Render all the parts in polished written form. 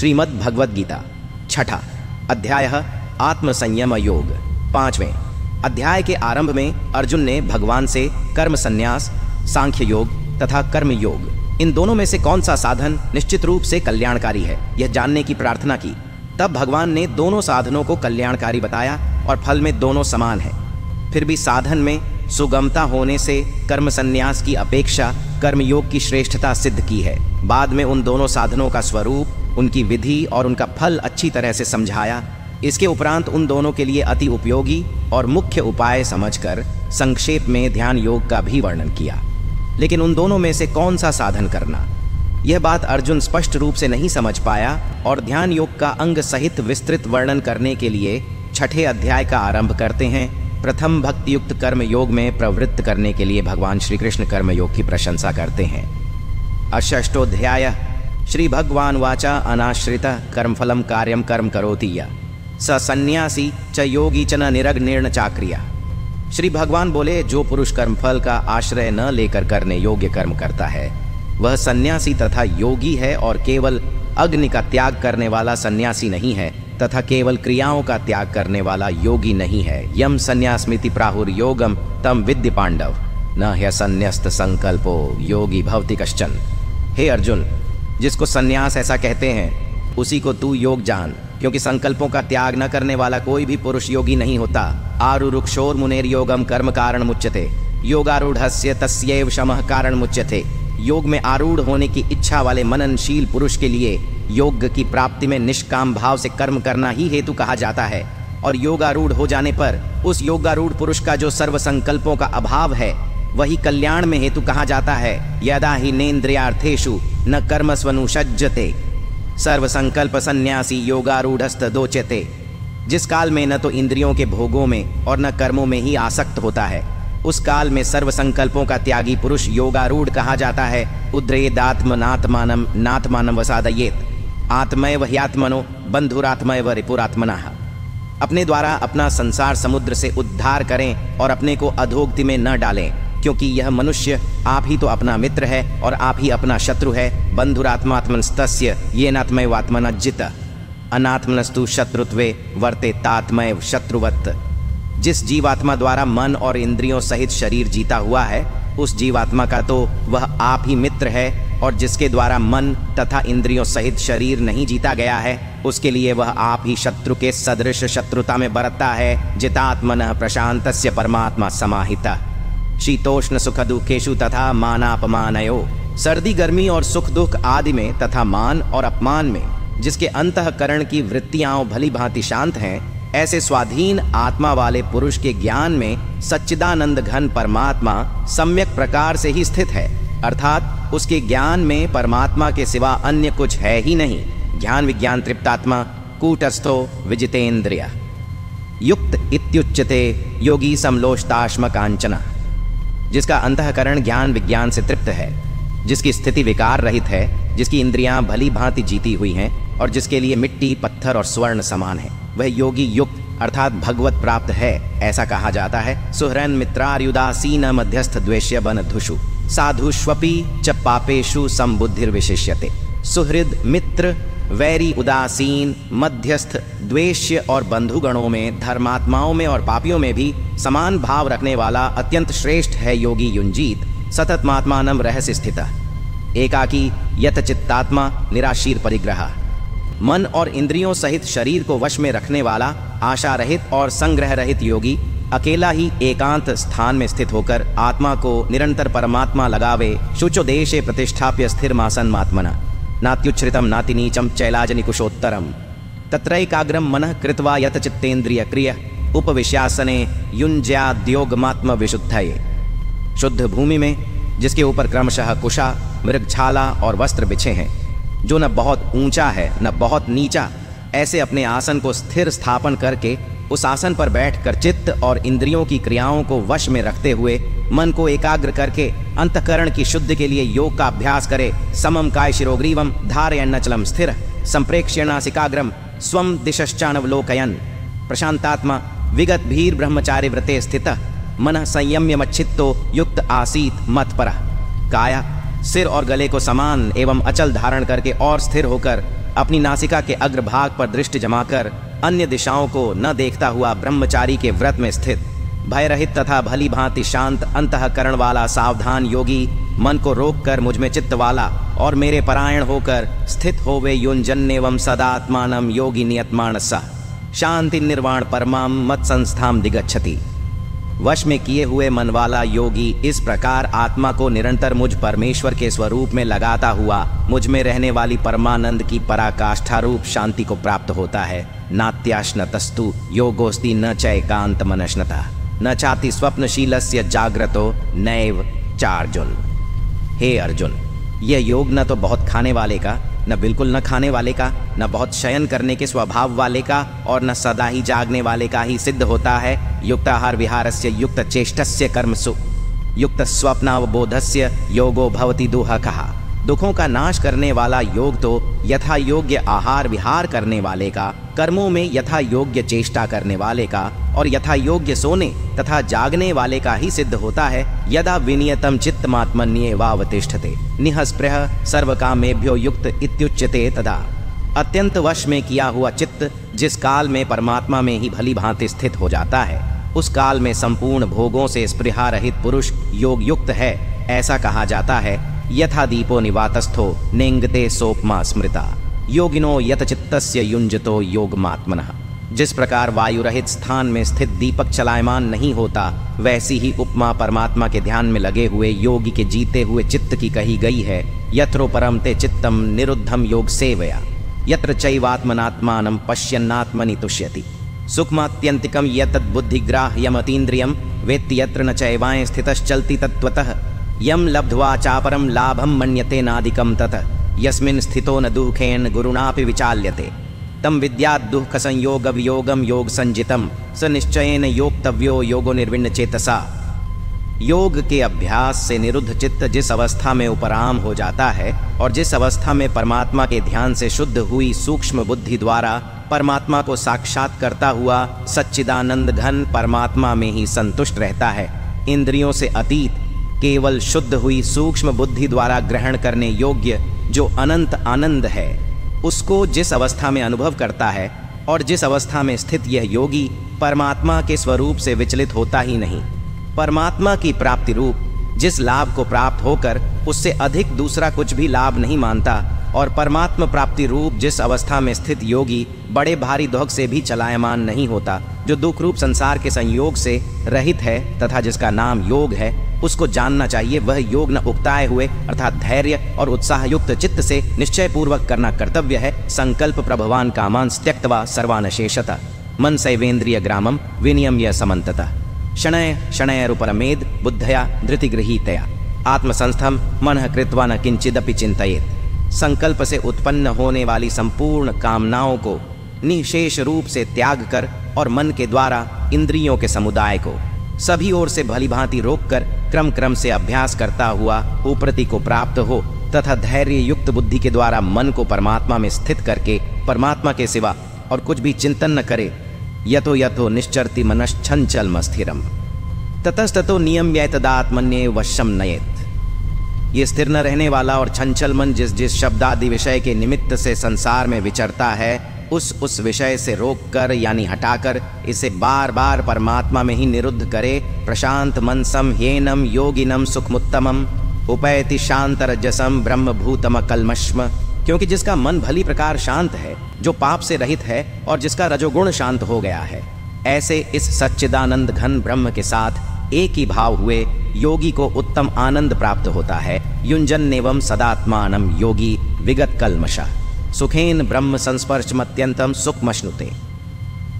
श्रीमद्भगवद्गीता छठा अध्याय आत्मसंयम योग। पांचवें अध्याय के आरंभ में अर्जुन ने भगवान से कर्म संन्यास, सांख्य योग तथा कर्म योग, इन दोनों में से कौन सा साधन निश्चित रूप से कल्याणकारी है, यह जानने की प्रार्थना की। तब भगवान ने दोनों साधनों को कल्याणकारी बताया और फल में दोनों समान हैं। फिर भी साधन में सुगमता होने से कर्म संन्यास की अपेक्षा कर्मयोग की श्रेष्ठता सिद्ध की है। बाद में उन दोनों साधनों का स्वरूप, उनकी विधि और उनका फल अच्छी तरह से समझाया। इसके उपरांत उन दोनों के लिए अति उपयोगी और मुख्य उपाय समझकर संक्षेप में ध्यान योग का भी वर्णन किया। लेकिन उन दोनों में से कौन सा साधन करना, यह बात अर्जुन स्पष्ट रूप से नहीं समझ पाया और ध्यान योग का अंग सहित विस्तृत वर्णन करने के लिए छठे अध्याय का आरंभ करते हैं। प्रथम भक्तियुक्त कर्म योग में प्रवृत्त करने के लिए भगवान श्री कृष्ण कर्म योग की प्रशंसा करते हैं। अष्टोध्याय श्री भगवान वाचा अनाश्रित कर्मफलम कार्यम कर्म करोति या स सन्यासी च योगी च न निरग्निर्न चाक्रिया। श्री भगवान बोले, जो पुरुष कर्मफल का आश्रय न लेकर करने योग्य कर्म करता है वह सन्यासी तथा योगी है, और केवल अग्नि का त्याग करने वाला सन्यासी नहीं है तथा केवल क्रियाओं का त्याग करने वाला योगी नहीं है। यम संन्यासमिति प्राहुर योगम तम विद्य पांडव न ह्य संन्यस्त संकल्पो योगी भवति कश्चन। हे अर्जुन, जिसको संन्यास ऐसा कहते हैं उसी को तू योग जान, क्योंकि संकल्पों का त्याग न करने वाला कोई भी पुरुष योगी नहीं होता। आरुरुक्षोर मुनेर योगम कर्म कारण मुच्यते योगारूढ़स्य तस्यैव शमः कारण मुच्यते। योग में आरूढ़ होने की इच्छा वाले मननशील पुरुष के लिए योग की प्राप्ति में निष्काम भाव से कर्म करना ही हेतु कहा जाता है, और योगारूढ़ हो जाने पर उस योगारूढ़ पुरुष का जो सर्व संकल्पों का अभाव है वही कल्याण में हेतु कहा जाता है। यदा हि नेन्द्रियार्थेषु न कर्मस्वनुषज्जते सर्व संकल्प संन्यासी योगारूढ़स्त दोचते। जिस काल में न तो इंद्रियों के भोगों में और न कर्मों में ही आसक्त होता है उस काल में सर्व संकल्पों का त्यागी पुरुष योगारूढ़ कहा जाता है। उद्रेदात्मनात्मानम नात्मानम वसादयेत आत्मैव ह्यात्मनो बंधुरात्मैव रिपुरात्मनः। अपने द्वारा अपना संसार समुद्र से उद्धार करें और अपने को अधोगति में न डालें, क्योंकि यह मनुष्य आप ही तो अपना मित्र है और आप ही अपना शत्रु है। बंधुरात्मात्मनस्तस्य येनात्मैवात्मना जित अनात्मनस्तु शत्रुत्वे वर्तेतात्मैव शत्रुवत्। जिस जीवात्मा द्वारा मन और इंद्रियों सहित शरीर जीता हुआ है उस जीवात्मा का तो वह आप ही मित्र है, और जिसके द्वारा मन तथा इंद्रियों सहित शरीर नहीं जीता गया है उसके लिए वह आप ही शत्रु के सदृश शत्रुता में बरतता है। जितात्मनः प्रशांतस्य परमात्मा समाहिता शीतोष्ण सुख दुखेषु तथा मानापमानयो। सर्दी गर्मी और सुख दुख आदि में तथा मान और अपमान में जिसके अंतःकरण की वृत्तियाँ भली भांति शांत हैं, ऐसे स्वाधीन आत्मा वाले पुरुष के ज्ञान में सच्चिदानंद घन परमात्मा सम्यक प्रकार से ही स्थित है, अर्थात उसके ज्ञान में परमात्मा के सिवा अन्य कुछ है ही नहीं। ज्ञान विज्ञान तृप्तात्मा कूटस्थो विजितेन्द्रिय युक्त इत्युच्यते योगी समलोष्टाश्म कांचना। जिसका अंतःकरण ज्ञान विज्ञान से तृप्त है, जिसकी स्थिति विकार रहित है, जिसकी इंद्रियां भली भांति जीती हुई हैं और जिसके लिए मिट्टी पत्थर और स्वर्ण समान है, वह योगी युक्त अर्थात भगवत प्राप्त है, ऐसा कहा जाता है। सुहरन मित्रार्युदासीन मध्यस्थ द्वेष्य बनधुषु साधुष्वपि च पापेषु संबुद्धिर्विशिष्यते। सुहृद, मित्र, वैरी, उदासीन, मध्यस्थ, द्वेष्य और बंधुगणों में, धर्मात्माओं में और पापियों में भी समान भाव रखने वाला अत्यंत श्रेष्ठ है योगी युंजीत। सततमात्मानम रहस्य स्थित एकाकी यतचित्तात्मा निराशीर परिग्रह। मन और इंद्रियों सहित शरीर को वश में रखने वाला आशा रहित और संग्रह रहित योगी अकेला ही एकांत स्थान में स्थित होकर आत्मा को निरंतर परमात्मा लगावे। शुचोदेशे प्रतिष्ठाप्य स्थिरमासन्मात्मना नात्युच्छ्रितम नातिनीचम चैलाजनिकुशोत्तरम तत्रैकाग्रम मनः कृत्वा यतचित्तेन्द्रिय क्रिय उपविश्यासने युञ्ज्याद्योगमात्म विशुद्धये। शुद्ध भूमि में जिसके ऊपर क्रमशः कुशा, मृगछाला और वस्त्र बिछे हैं, जो न बहुत ऊंचा है न बहुत नीचा, ऐसे अपने आसन को स्थिर स्थापन करके उस आसन पर बैठकर चित्त और इंद्रियों की क्रियाओं को वश में रखते हुए मन को एकाग्र करके अंतःकरण की शुद्ध के लिए योग का अभ्यास करे। समम काय शिरोग्रीवम धारयन्नचलम स्थिर संप्रेक्ष्यनासिकाग्रम स्वम दिशश्चानवलोकयन्। प्रशांतात्मा विगत भीर ब्रह्मचारी व्रते स्थित मन संयम्य मच्छित्तो युक्त आसीत मत्परः। काया सिर और गले को समान एवं अचल धारण करके और स्थिर होकर अपनी नासिका के अग्रभाग पर दृष्टि जमाकर अन्य दिशाओं को न देखता हुआ ब्रह्मचारी के व्रत में स्थित भयरहित तथा भली भांति शांत अंतःकरण वाला सावधान योगी मन को रोककर मुझ में चित्त वाला और मेरे परायण होकर स्थित होवे युञ्जन एवं सदात्मानं योगी नियतमानसः शांति निर्वाण परमां मत संस्थाम दिगच्छति। वश में किए हुए मन वाला योगी इस प्रकार आत्मा को निरंतर मुझ परमेश्वर के स्वरूप में लगाता हुआ मुझ में रहने वाली परमानंद की पराकाष्ठा रूप शांति को प्राप्त होता है। नात्याश्नतस्तु योगोस्ति न चैकांत मनश्नता न चाति स्वप्नशीलस्य जाग्रतो नैव चार्जुन। हे अर्जुन, यह योग न तो बहुत खाने वाले का, न बिल्कुल न खाने वाले का, न बहुत शयन करने के स्वभाव वाले का और न सदा ही जागने वाले का ही सिद्ध होता है। युक्ताहार विहारस्य युक्त चेष्टस्य कर्मसु युक्त स्वप्नावबोधस्य योगो भवति दुःखः। दुखों का नाश करने वाला योग तो यथा योग्य आहार विहार करने वाले का, कर्मों में यथा योग्य चेष्टा करने वाले का और यथा योग्य सोने तथा जागने वाले का ही सिद्ध होता है। यदा विनियतम चित्तमात्मन्येवावतिष्ठते निःस्पृह सर्वकामेभ्यो युक्त इत्युच्यते तदा। अत्यंत वश में किया हुआ चित्त जिस काल में परमात्मा में ही भली भांति स्थित हो जाता है, उस काल में संपूर्ण भोगों से स्पृहा रहित पुरुष योग युक्त है, ऐसा कहा जाता है। यथा दीपो निवातस्थो नेंगते सोपमा स्मृता योगिनो यतचित्तस्य युञ्जतो योगमात्मनः। जिस प्रकार वायु रहित स्थान में स्थित दीपक चलायमान नहीं होता, वैसी ही उपमा परमात्मा के ध्यान में लगे हुए योगी के जीते हुए चित्त की कही गई है। यत्रो परमते चित्तम निरुद्धम योग सेवया यत्र चैवात्मनात्मानं पश्यन्नात्मनि तुष्यति सुखमात्यन्तिकं यतद्बुद्धिग्राह्यमतीन्द्रियं वेत्ति यत्र न चैवायं स्थितश्चलति तत्त्वतः यम लब्ध्वा चापरम लाभम मन्यते नादिकम ततः यस्मिन् स्थितो न दुःखेन गुरुणापि विचाल्यते तम विद्यात् दुःख संयोग वियोगम योग संजितम स निश्चयेन योक्तव्यो योगो निर्विण्ण चेतसा। योग के अभ्यास से निरुद्ध चित्त जिस अवस्था में उपराम हो जाता है और जिस अवस्था में परमात्मा के ध्यान से शुद्ध हुई सूक्ष्म बुद्धि द्वारा परमात्मा को साक्षात करता हुआ सच्चिदानंद घन परमात्मा में ही संतुष्ट रहता है, इंद्रियों से अतीत केवल शुद्ध हुई सूक्ष्म बुद्धि द्वारा ग्रहण करने योग्य जो अनंत आनंद है, उसको जिस अवस्था में अनुभव करता है और जिस अवस्था में स्थित यह योगी परमात्मा के स्वरूप से विचलित होता ही नहीं, परमात्मा की प्राप्ति रूप जिस लाभ को प्राप्त होकर उससे अधिक दूसरा कुछ भी लाभ नहीं मानता और परमात्मा प्राप्ति रूप जिस अवस्था में स्थित योगी बड़े भारी दुख से भी चलायमान नहीं होता, जो दुख रूप संसार के संयोग से रहित है तथा जिसका नाम योग है, उसको जानना चाहिए। वह योग न उकताए हुए अर्थात धैर्य और उत्साहयुक्त चित्त से निश्चय पूर्वक करना कर्तव्य है। संकल्प प्रभवान कामांस त्यक्त्वा सर्वानशेषतः मन सैवेन्द्रिय ग्रामम विनियम्य समन्ततः शनय शनयरुपरमेद बुद्धया धृतिगृहीतया आत्मसंस्थम मनः कृत्वा न किंचिदपि चिंतयेत। संकल्प से उत्पन्न होने वाली संपूर्ण कामनाओं को निशेष रूप से त्याग कर और मन के द्वारा इंद्रियों के समुदाय को सभी ओर से भलीभांति रोककर क्रम क्रम से अभ्यास करता हुआ उपरति को प्राप्त हो तथा धैर्य युक्त बुद्धि के द्वारा मन को परमात्मा में स्थित करके परमात्मा के सिवा और कुछ भी चिंतन न करे। यतो यतो निश्चरति मनश्चंचलम स्थिरम ततस्ततो नियम्य तदात्मन्ये वशम नयेत। ये स्थिर न रहने वाला और छंचल मन जिस जिस शब्दादि विषय के निमित्त से संसार में विचरता है, उस विषय से रोककर यानी हटाकर इसे बार बार परमात्मा में ही निरुद्ध करे। प्रशांत मनसम येनम योगिनम सुखमुत्तमम उपैति शांत रजसम ब्रह्म भूतम कलमश्म। क्योंकि जिसका मन भली प्रकार शांत है, जो पाप से रहित है और जिसका रजोगुण शांत हो गया है, ऐसे इस सच्चिदानंद घन ब्रह्म के साथ एक ही भाव हुए योगी को उत्तम आनंद प्राप्त होता है। युञ्जन एवं सदात्मानम योगी विगत कलमशा सुखेन ब्रह्म संस्पर्शमत्यंतम सुखमश्नुते।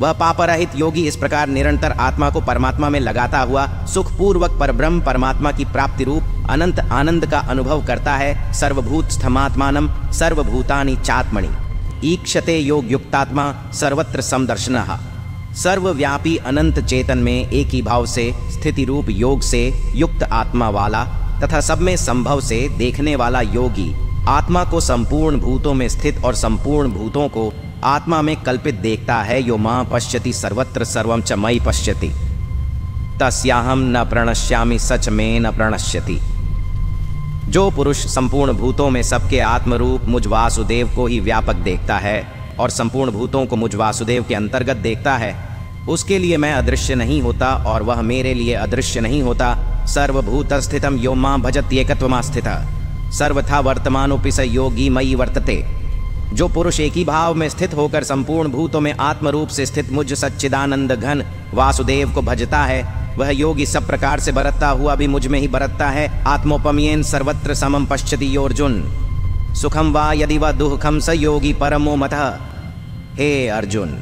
वह पापरहित योगी इस प्रकार निरंतर आत्मा को परमात्मा में लगाता हुआ सुखपूर्वक परब्रह्म परमात्मा की प्राप्ति रूप अनंत आनंद का अनुभव करता है। सर्वभूत स्थमात्मानम सर्वभूतानि चात्मनि ईक्षते योग युक्तात्मा सर्वत्र समदर्शनः। सर्वव्यापी अनंत चेतन में एक ही भाव से स्थिति रूप योग से युक्त आत्मा वाला तथा सब में संभव से देखने वाला योगी आत्मा को संपूर्ण भूतों में स्थित और संपूर्ण भूतों को आत्मा में कल्पित देखता है। यो मां पश्यति सर्वत्र सर्वं च मयि पश्यति तस्याहं न प्रणश्यामि सच में न प्रणश्यति। जो पुरुष संपूर्ण भूतों में सबके आत्मरूप मुझ वासुदेव को ही व्यापक देखता है और संपूर्ण भूतों को मुझ वासुदेव के अंतर्गत देखता है, उसके लिए मैं अदृश्य नहीं होता और वह मेरे लिए अदृश्य नहीं होता। सर्वभूत स्थितम यो मां भजत्येकत्वमा स्थिता सर्वथा वर्तमानोपि स योगी मयि वर्तते। जो पुरुष एक ही भाव में स्थित होकर संपूर्ण भूतों में आत्मरूप से स्थित मुझ सच्चिदानंद घन वासुदेव को भजता है, वह योगी सब प्रकार से बरतता हुआ भी मुझ में ही बरतता है। आत्मोपमयेन सर्वत्र समम पश्यति अर्जुन सुखम वा यदि वा दुःखम स योगी परमो मतः। हे अर्जुन,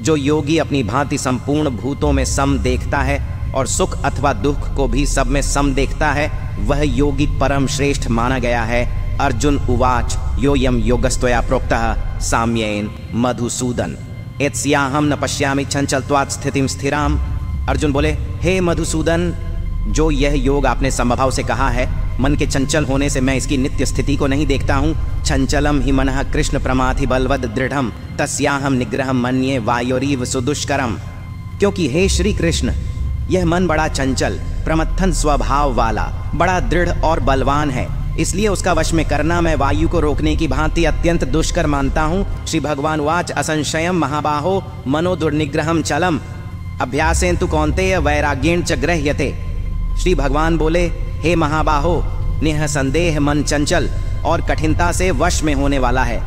जो योगी अपनी भांति संपूर्ण भूतों में सम देखता है और सुख अथवा दुख को भी सब में सम देखता है, वह योगी परम श्रेष्ठ माना गया है। अर्जुन उवाच योयम योगस्त्वया प्रोक्तः साम्येन मधुसूदन एत्स्याहं न पश्यामि चंचलत्वात् स्थितिं स्थिराम्। अर्जुन बोले, हे मधुसूदन, जो यह योग आपने समभाव से कहा है, मन के चंचल होने से मैं इसकी नित्य स्थिति को नहीं देखता हूँ। चंचलम हि मनः कृष्ण प्रमाथि बलवद दृढ़म तस्याहम निग्रहम मन्ये वायोरीव सुदुष्करम। क्योंकि हे श्री कृष्ण, यह मन बड़ा चंचल प्रमथन स्वभाव वाला बड़ा दृढ़ और बलवान है, इसलिए उसका वश में करना मैं वायु को रोकने की भांति अत्यंत दुष्कर मानता हूँ। श्री भगवान वाच असंशयम महाबाहो मनो दुर्निग्रहम चलम अभ्यासेन तु कौन्तेय वैराग्येण च ग्रह्यते। श्री भगवान बोले, हे महाबाहो, निःसंदेह मन चंचल और कठिनता से वश में होने वाला है,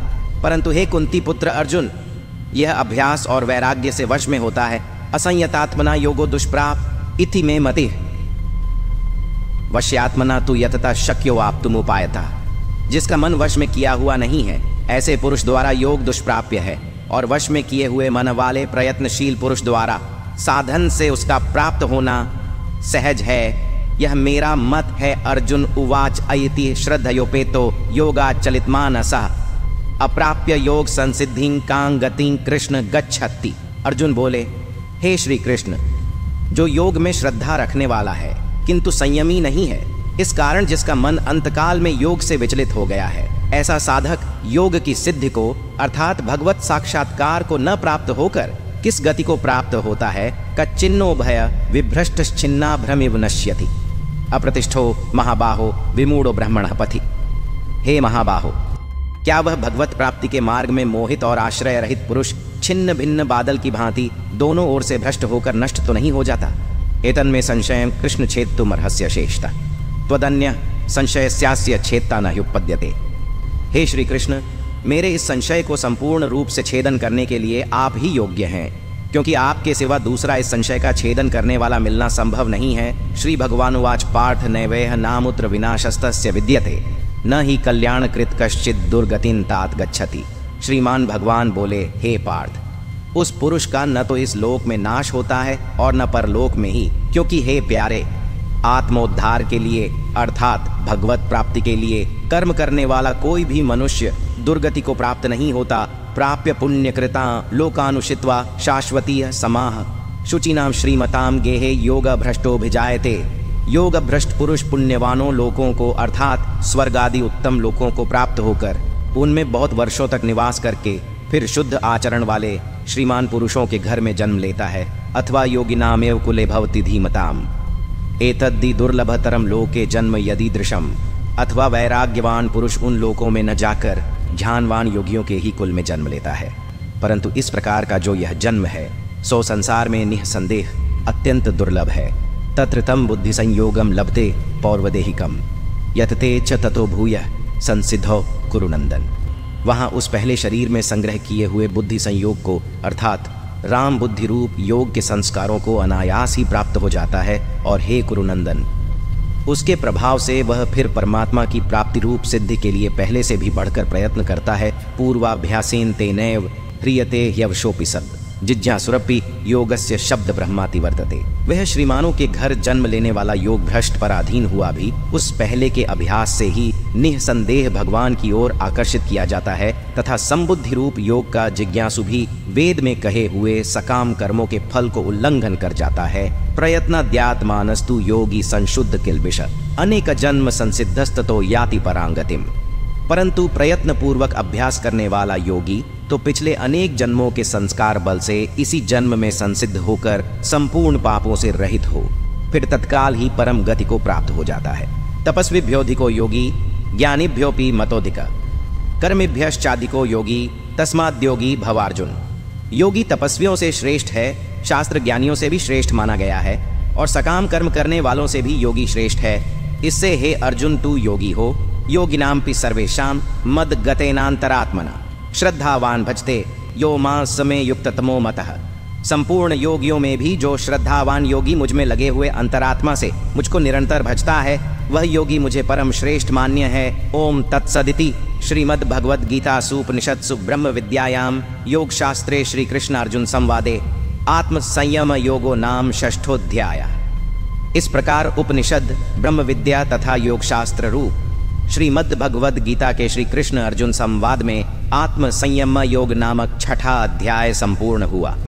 परंतु हे कुंती पुत्र अर्जुन, यह अभ्यास और वैराग्य से वश में होता है। असंयतात्मना योगो दुष्प्राप इति मे मति वश्यात्मना तु यतता शक्यो आप्तुमुपायता। जिसका मन वश में किया हुआ नहीं है, ऐसे पुरुष द्वारा योग दुष्प्राप्य है, और वश में किए हुए मन वाले प्रयत्नशील पुरुष द्वारा साधन से उसका प्राप्त होना सहज है। यह मेरा मत है। अर्जुन उवाच अयति श्रद्धयोपेतो योगा चलित मानसा अप्राप्य योग संसिद्धि कां गतिं कृष्ण गच्छति। अर्जुन बोले, हे श्री कृष्ण, जो योग में श्रद्धा रखने वाला है किंतु संयमी नहीं है, इस कारण जिसका मन अंतकाल में योग से विचलित हो गया है, ऐसा साधक योग की सिद्धि को अर्थात भगवत साक्षात्कार को न प्राप्त होकर किस गति को प्राप्त होता है। कच्चिन्नो भय विभ्रष्ट छिन्ना भ्रमिव नश्यति अप्रतिष्ठो महाबाहो विमूढ़ो ब्रह्मण पथि। हे महाबाहो, क्या वह भगवत प्राप्ति के मार्ग में मोहित और आश्रय रहित पुरुष छिन्न भिन्न बादल की भांति दोनों ओर से भ्रष्ट होकर नष्ट तो नहीं हो जाता। एतन में संशय कृष्ण छेद तुम रहस्य शेषता त्वदन्य संशय स्यास्य छेदता न उपपद्यते। हे श्री कृष्ण, मेरे इस संशय को संपूर्ण रूप से छेदन करने के लिए आप ही योग्य हैं, क्योंकि आपके सिवा दूसरा इस संशय का छेदन करने वाला मिलना संभव नहीं है। श्री भगवानुवाच पार्थ नैवेह नामुत्र विनाशस्तस्य विद्यते न ही कल्याण कृत कश्चित दुर्गतिं तात गच्छति। श्रीमान भगवान बोले, हे पार्थ, उस पुरुष का न तो इस लोक में नाश होता है और न परलोक में ही, क्योंकि हे प्यारे, आत्मोद्धार के लिए अर्थात भगवत प्राप्ति के लिए कर्म करने वाला कोई भी मनुष्य दुर्गति को प्राप्त नहीं होता। प्राप्य पुण्यकृता लोकानुषित्वा शाश्वती समाह शुचिनाम श्रीमताम गेहे योग भ्रष्टो भिजायते। योग भ्रष्ट पुरुष पुण्यवानों लोकों को अर्थात स्वर्ग आदि उत्तम लोकों को प्राप्त होकर उनमें बहुत वर्षों तक निवास करके फिर शुद्ध आचरण वाले श्रीमान पुरुषों के घर में जन्म लेता है, अथवा योगिनामेव कुले भवति धीमताम एतद्दि दुर्लभतरम लोके जन्म यदि दृशम। अथवा वैराग्यवान पुरुष उन लोकों में न जाकर ध्यानवान योगियों के ही कुल में जन्म लेता है, परंतु इस प्रकार का जो यह जन्म है सो संसार में निःसंदेह अत्यंत दुर्लभ है। तत्रतम बुद्धि संयोगम लभते पौर्वदेही कम यतते च ततो भूय संसिद्धो कुरुनंदन। वहाँ उस पहले शरीर में संग्रह किए हुए बुद्धि संयोग को अर्थात राम बुद्धि रूप योग के संस्कारों को अनायास ही प्राप्त हो जाता है, और हे कुरुनंदन, उसके प्रभाव से वह फिर परमात्मा की प्राप्ति रूप सिद्धि के लिए पहले से भी बढ़कर प्रयत्न करता है। पूर्वाभ्यासेन तेनैव ह्रियते ह्यवशोऽपि सद् जिज्ञासुरपि योगस्य शब्द ब्रह्माति वर्तते। वह श्रीमानों के घर जन्म लेने वाला योग भ्रष्ट पर अधीन हुआ भी उस पहले के अभ्यास से ही निःसंदेह भगवान की ओर आकर्षित किया जाता है, तथा संबुद्धि रूप योग का जिज्ञासु भी वेद में कहे हुए सकाम कर्मों के फल को उल्लंघन कर जाता है। प्रयत्नाद्यात् मानस्तु योगी संशुद्ध किल्बिष अनेक जन्म संसिद्धस्ततो याति परांगतिम। परंतु प्रयत्न पूर्वक अभ्यास करने वाला योगी तो पिछले अनेक जन्मों के संस्कार बल से इसी जन्म में संसिद्ध होकर संपूर्ण पापों से रहित हो फिर तत्काल ही परम गति को प्राप्त हो जाता है। तपस्विभ्योऽधिको योगी ज्ञानिभ्योऽपि मतोऽधिकः कर्मिभ्यश्चाधिको योगी तस्माद्योगी भव अर्जुन। योगी तपस्वियों से श्रेष्ठ है, शास्त्र ज्ञानियों से भी श्रेष्ठ माना गया है और सकाम कर्म करने वालों से भी योगी श्रेष्ठ है। इससे हे अर्जुन तू योगी हो। योगिनां पि सर्वेषां मद्गतेनान्तरात्मना श्रद्धावान भजते यो मां समय युक्ततमो मतः। संपूर्ण योगियों में भी जो श्रद्धावान योगी मुझ में लगे हुए अंतरात्मा से मुझको निरंतर भजता है वह योगी मुझे परम श्रेष्ठ मान्य है। ओम तत्सदिति श्रीमद्भगवद्गीता सूपनिषत्सु ब्रह्म विद्यायाम योग शास्त्रे श्री कृष्ण अर्जुन संवादे आत्म संयम योगो नाम षष्ठोध्याय। इस प्रकार उपनिषद ब्रह्म विद्या तथा योग शास्त्र रूप श्रीमद्भगवद्गीता के श्री कृष्ण अर्जुन संवाद में आत्म संयम योग नामक छठा अध्याय संपूर्ण हुआ।